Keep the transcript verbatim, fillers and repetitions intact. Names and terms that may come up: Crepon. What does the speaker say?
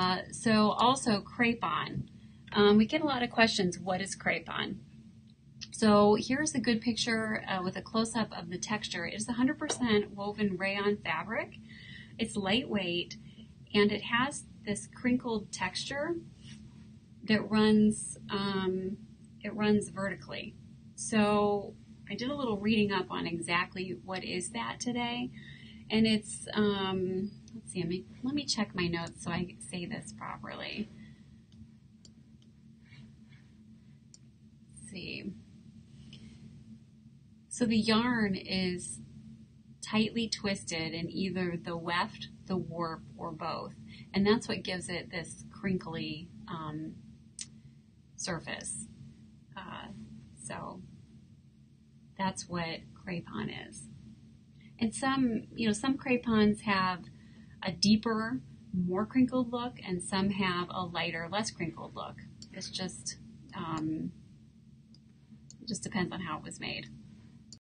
Uh, so also crepon. Um, we get a lot of questions, what is crepon? So here's a good picture uh, with a close-up of the texture. It is one hundred percent woven rayon fabric. It's lightweight, and it has this crinkled texture that runs, um, it runs vertically. So I did a little reading up on exactly what is that today, and it's, um, let's see, let me, let me check my notes so I say this properly. Let's see. So the yarn is tightly twisted in either the weft, the warp, or both, and that's what gives it this crinkly um, surface. Uh, so that's what crepon is. And some, you know, some crepons have a deeper, more crinkled look, and some have a lighter, less crinkled look. It's just um, just depends on how it was made.